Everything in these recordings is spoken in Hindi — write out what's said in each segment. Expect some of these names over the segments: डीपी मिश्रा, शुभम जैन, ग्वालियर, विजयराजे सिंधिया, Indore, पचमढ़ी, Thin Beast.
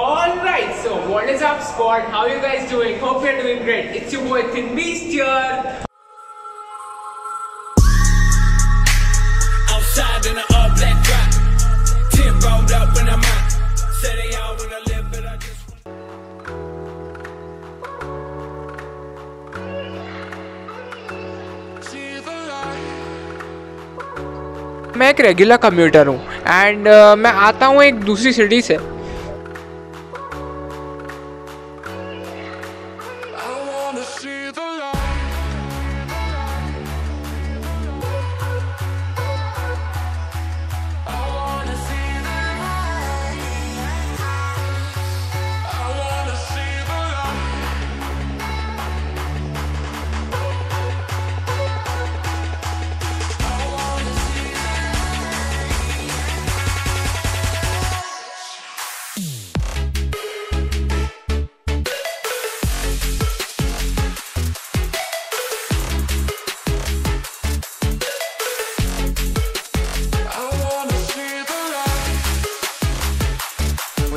Alright, so what is up squad? How are you guys doing? Hope you're doing great. It's your boy Thin Beast here. Outside in an all black drop. Tim rolled up when I'm out. Said they all wanna live, but I just मैं एक रेगुलर कम्यूटर हूँ एंड मैं आता हूँ एक दूसरी सिटी से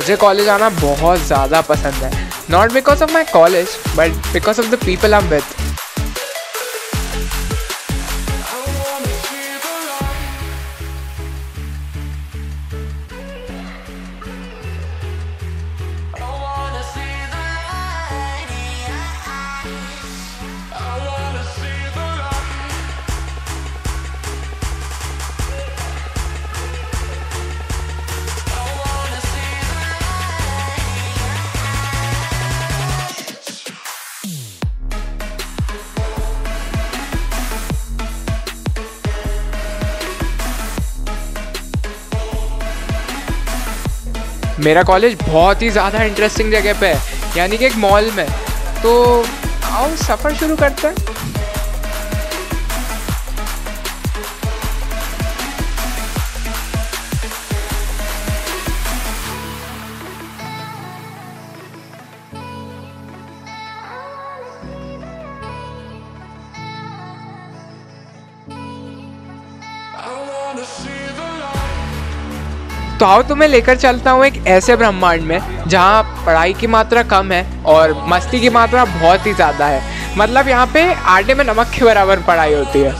मुझे कॉलेज आना बहुत ज़्यादा पसंद है not because of my college but because of the people I am with मेरा कॉलेज बहुत ही ज़्यादा इंटरेस्टिंग जगह पे है यानी कि एक मॉल में तो आओ सफ़र शुरू करते हैं तो आओ तुम्हें लेकर चलता हूँ एक ऐसे ब्रह्मांड में जहाँ पढ़ाई की मात्रा कम है और मस्ती की मात्रा बहुत ही ज़्यादा है मतलब यहाँ पे आटे में नमक के बराबर पढ़ाई होती है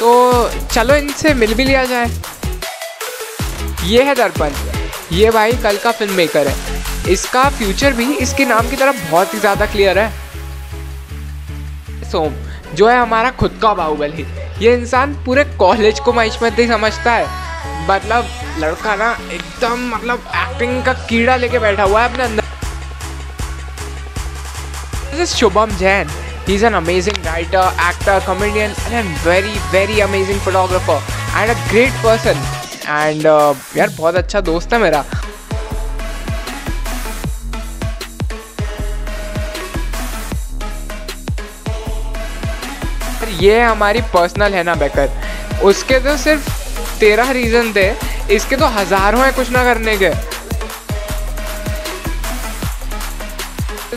तो चलो इनसे मिल भी लिया जाए ये है दर्पण ये भाई कल का फिल्म मेकर है इसका फ्यूचर भी इसके नाम की तरफ बहुत ही ज़्यादा क्लियर है सोम जो है हमारा खुद का बाहुबली ये इंसान पूरे कॉलेज को माइशमती समझता है मतलब लड़का ना एकदम मतलब एक्टिंग का कीड़ा लेके बैठा हुआ है अपने अंदर शुभम जैन He's an amazing writer, actor, comedian and a very amazing photographer and a great person and यार बहुत अच्छा दोस्त है मेरा ये हमारी पर्सनल है ना बैकर। उसके तो सिर्फ 13 रीज़न थे, इसके तो हज़ारों हैं कुछ ना करने के।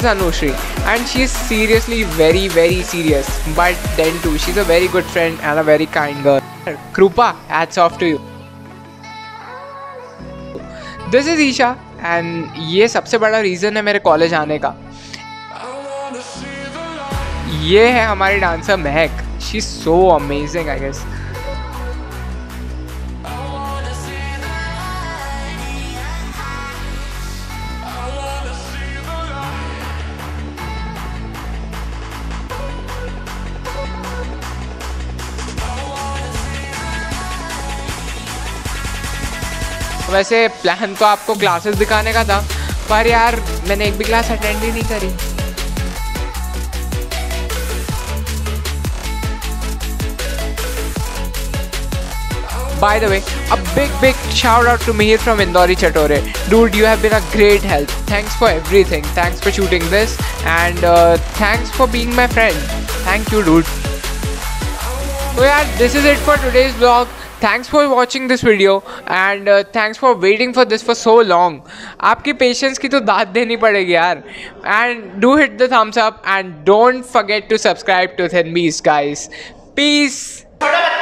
Anushri, and she is seriously very serious, but then too she's a very good friend and a very kind girl. Krupa, hats off to you. This is Isha and ये सबसे बड़ा रीज़न है मेरे कॉलेज आने का। ये है हमारी dancer Mahak, she's so amazing I guess. वैसे प्लान तो आपको क्लासेस दिखाने का था, पर यार मैंने एक भी क्लास अटेंड ही नहीं करी। By the way, a big shout out to Mihir from Indore Chatore. Dude, you have been a great help. Thanks for everything. Thanks for shooting this and thanks for being my friend. Thank you, dude. So yeah, this is it for today's vlog. Thanks for watching this video and thanks for waiting for this for so long. आपकी patience की तो दाद देनी पड़ेगी यार. And do hit the thumbs up and don't forget to subscribe to Thin Beast guys. Peace.